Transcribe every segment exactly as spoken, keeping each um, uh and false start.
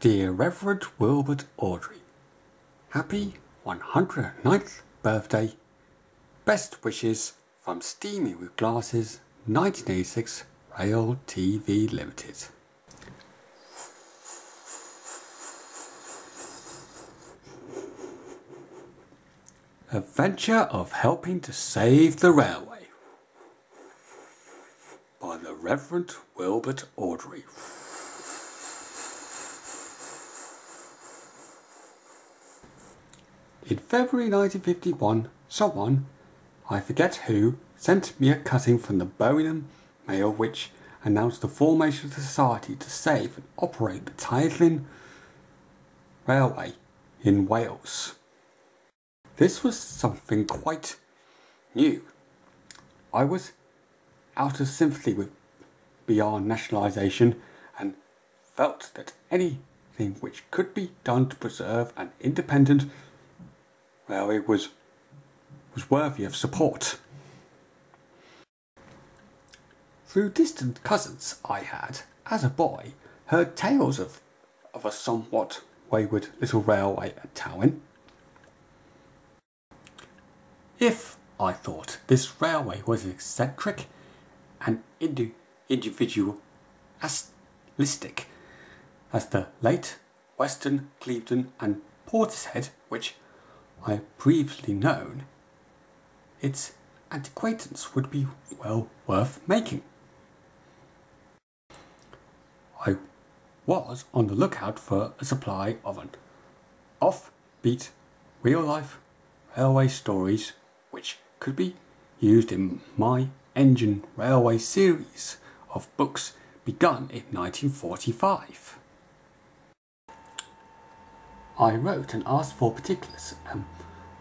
Dear Reverend Wilbert Awdry, happy one hundred ninth birthday. Best wishes from Steamy with Glasses, nineteen eighty-six Rail T V Limited. Adventure of Helping to Save the Railway by the Reverend Wilbert Awdry. In February nineteen fifty-one, someone, I forget who, sent me a cutting from the Birmingham Mail which announced the formation of the Society to save and operate the Talyllyn Railway in Wales. This was something quite new. I was out of sympathy with B R nationalisation and felt that anything which could be done to preserve an independent railway was, was worthy of support. Through distant cousins I had, as a boy, heard tales of, of a somewhat wayward little railway at Tywyn. If, I thought, this railway was eccentric and indu individualistic as the late Western, Clevedon and Portishead, which I had previously known, its antiquations would be well worth making. I was on the lookout for a supply of an offbeat real-life railway stories which could be used in my Engine Railway series of books begun in nineteen forty-five. I wrote and asked for particulars, and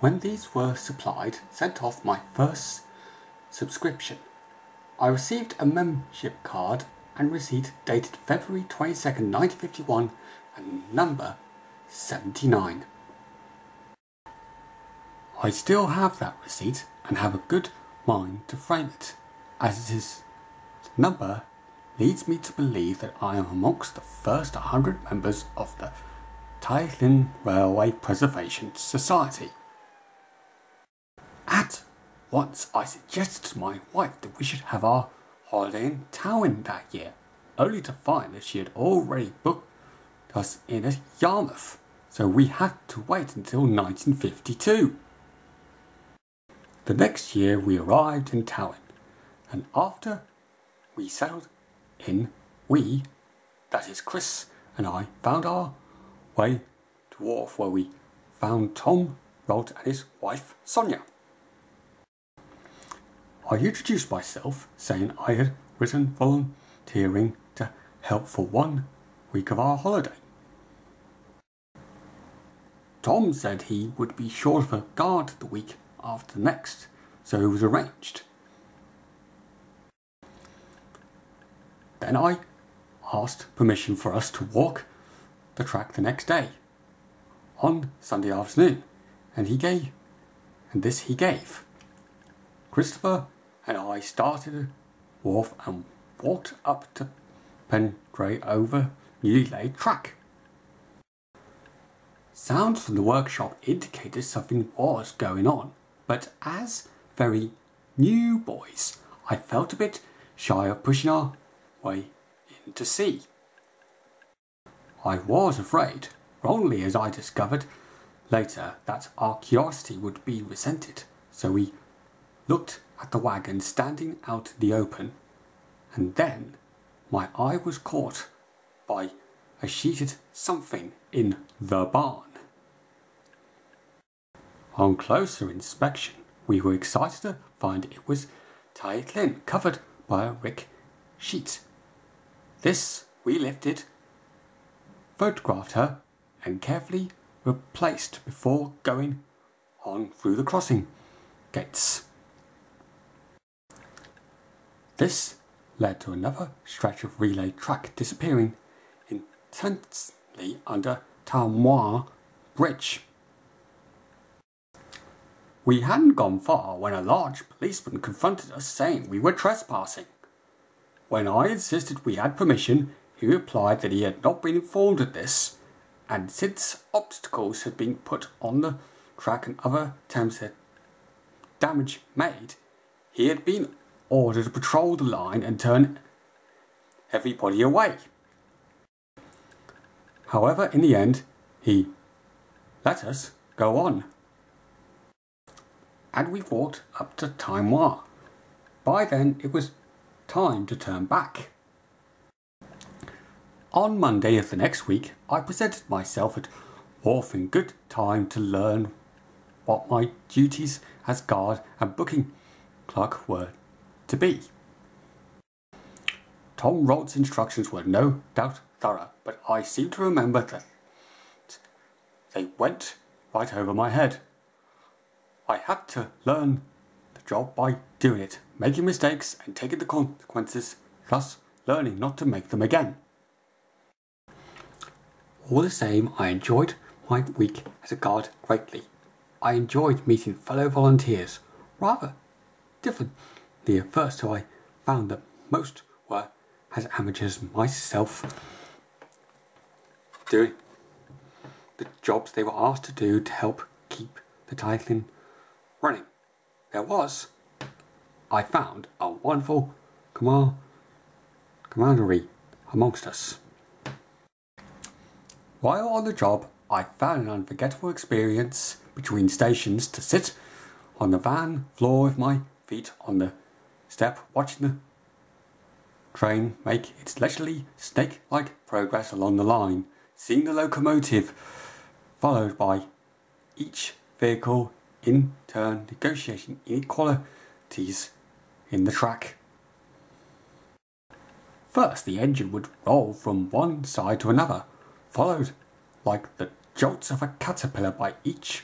when these were supplied, sent off my first subscription. I received a membership card and receipt dated February twenty-second, nineteen fifty-one and number seventy-nine. I still have that receipt and have a good mind to frame it, as this number leads me to believe that I am amongst the first one hundred members of the Talyllyn Railway Preservation Society. At once I suggested to my wife that we should have our holiday in Tywyn that year, only to find that she had already booked us in at Yarmouth, so we had to wait until nineteen fifty-two. The next year we arrived in Tywyn, and after we settled in, we, that is Chris and I, found our way to wharf where we found Tom Rolt and his wife Sonya. I introduced myself, saying I had written volunteering to help for one week of our holiday. Tom said he would be short of a guard the week after the next, so it was arranged. Then I asked permission for us to walk the track the next day, on Sunday afternoon, and he gave, and this he gave. Christopher and I started a wharf and walked up to Pendray over newly laid track. Sounds from the workshop indicated something was going on, but as very new boys, I felt a bit shy of pushing our way in to see. I was afraid, wrongly as I discovered later, that our curiosity would be resented, so we looked at the wagon standing out in the open, and then my eye was caught by a sheeted something in the barn. On closer inspection, we were excited to find it was Talyllyn, covered by a rick sheet. This we lifted, photographed her, and carefully replaced before going on through the crossing gates. This led to another stretch of relay track disappearing intensely under Talmoir Bridge. We hadn't gone far when a large policeman confronted us, saying we were trespassing. When I insisted we had permission, he replied that he had not been informed of this and since obstacles had been put on the track and other attempts at damage made, he had been ordered to patrol the line and turn everybody away. However, in the end, he let us go on, and we walked up to Taimua. By then, it was time to turn back. On Monday of the next week, I presented myself at wharf in good time to learn what my duties as guard and booking clerk were to be. Tom Rolt's instructions were no doubt thorough, but I seem to remember that they went right over my head. I had to learn the job by doing it, making mistakes and taking the consequences, thus learning not to make them again. All the same, I enjoyed my week as a guard greatly. I enjoyed meeting fellow volunteers, rather differently at first, so I found that most were as amateurs myself, doing the jobs they were asked to do to help keep the Talyllyn running. There was, I found, a wonderful camar camaraderie amongst us. While on the job, I found an unforgettable experience between stations to sit on the van floor with my feet on the step, watching the train make its leisurely snake-like progress along the line, seeing the locomotive followed by each vehicle in turn negotiating inequalities in the track. First the engine would roll from one side to another, followed like the jolts of a caterpillar by each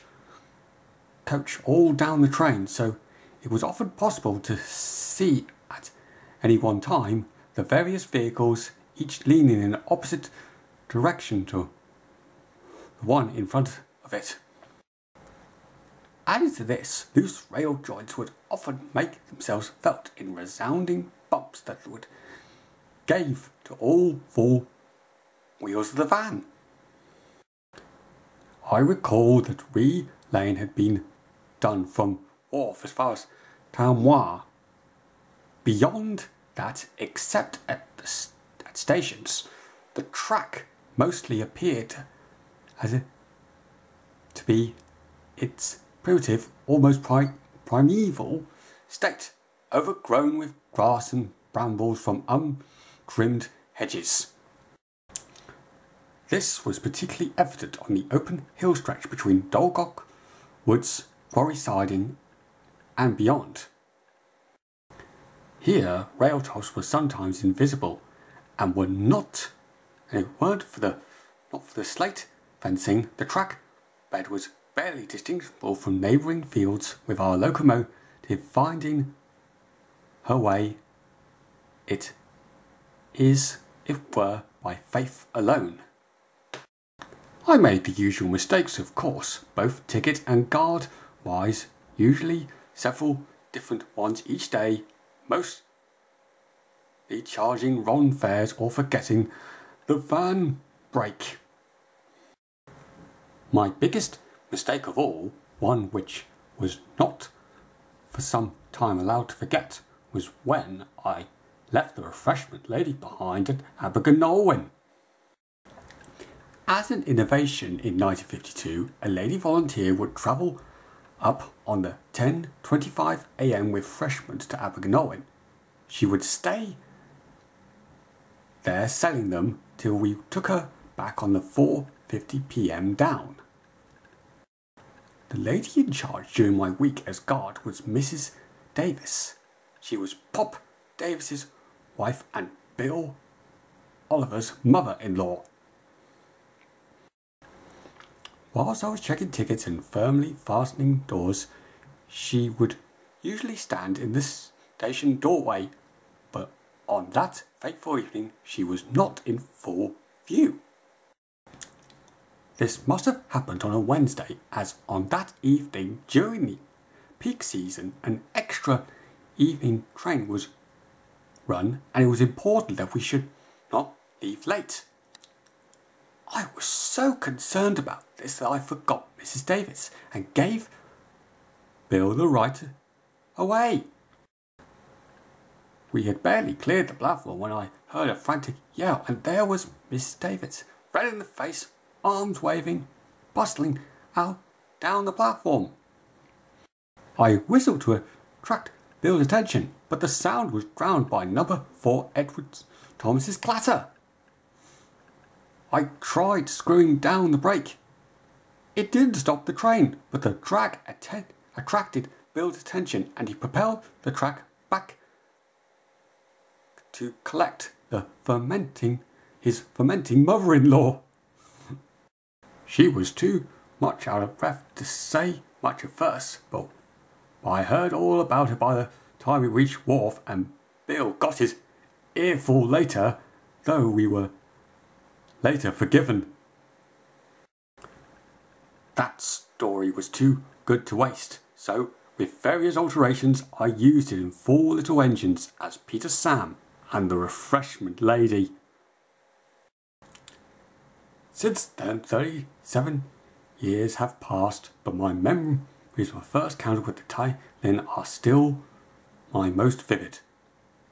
coach all down the train, so it was often possible to see at any one time the various vehicles, each leaning in an opposite direction to the one in front of it. Added to this, loose rail joints would often make themselves felt in resounding bumps that would give to all four wheels of the van. I recall that Wee Lane had been done from wharf as far as Talmoir. Beyond that, except at, the st at stations, the track mostly appeared as a, to be its primitive, almost pri primeval state, overgrown with grass and brambles from untrimmed hedges. This was particularly evident on the open hill stretch between Dolgock Woods, Quarry Siding, and beyond. Here, rail tops were sometimes invisible, and were not, and it weren't for the not for the slate fencing, the track bed was barely distinguishable from neighbouring fields, with our locomotive finding her way, it is, if it were, by faith alone. I made the usual mistakes, of course, both ticket and guard-wise, usually several different ones each day, mostly charging wrong fares or forgetting the van brake. My biggest mistake of all, one which was not for some time allowed to forget, was when I left the refreshment lady behind at Abergonolwyn. As an innovation in nineteen fifty-two, a lady volunteer would travel up on the ten twenty-five a m refreshments to Abergonolwyn. She would stay there selling them till we took her back on the four fifty p m down. The lady in charge during my week as guard was Missus Davis. She was Pop Davis's wife and Bill Oliver's mother-in-law. Whilst I was checking tickets and firmly fastening doors, she would usually stand in this station doorway, but on that fateful evening she was not in full view. This must have happened on a Wednesday, as on that evening during the peak season an extra evening train was run and it was important that we should not leave late. I was so concerned about this that I forgot Missus Davis and gave Bill the right away. We had barely cleared the platform when I heard a frantic yell, and there was Missus Davis, red in the face, arms waving, bustling out down the platform. I whistled to attract Bill's attention, but the sound was drowned by number four Edwards Thomas's clatter. I tried screwing down the brake. It didn't stop the train, but the drag att- attracted Bill's attention, and he propelled the track back to collect the fermenting his fermenting mother-in-law. She was too much out of breath to say much at first, but I heard all about it by the time we reached wharf, and Bill got his earful later, though we were later forgiven. That story was too good to waste, so with various alterations I used it in Four Little Engines as Peter Sam and the Refreshment Lady. Since then, thirty-seven years have passed, but my memories of my first encounter with the Talyllyn are still my most vivid.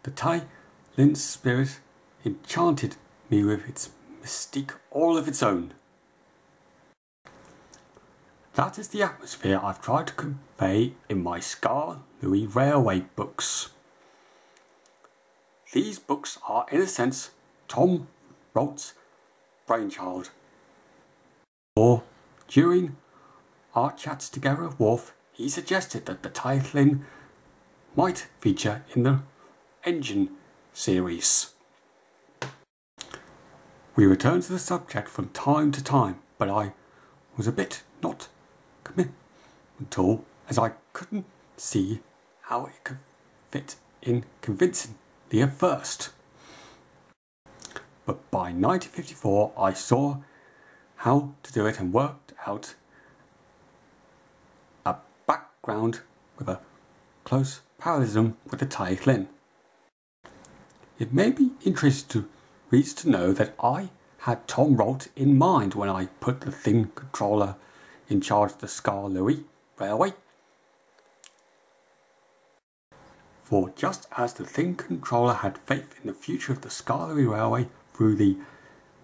The Talyllyn spirit enchanted me with its mystique all of its own. That is the atmosphere I've tried to convey in my Skarloey Railway books. These books are, in a sense, Tom Rolt's brainchild. Or, during our chats together at Wharf, he suggested that the Talyllyn might feature in the Engine series. We returned to the subject from time to time, but I was a bit not committed at all, as I couldn't see how it could fit in convincingly at first. But by nineteen fifty-four I saw how to do it and worked out a background with a close parallelism with the Talyllyn. It may be interesting to readers to know that I had Tom Rolt in mind when I put the Thin Controller in charge of the Skarloey Railway. For just as the Thin Controller had faith in the future of the Skarloey Railway through the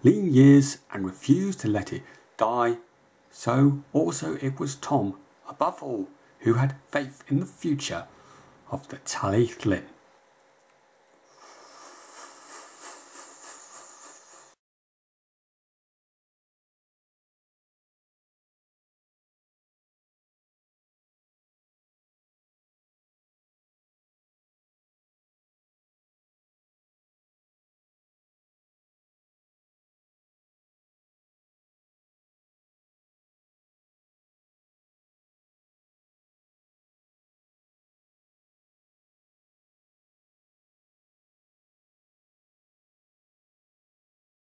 lean years and refused to let it die, so also it was Tom, above all, who had faith in the future of the Talyllyn.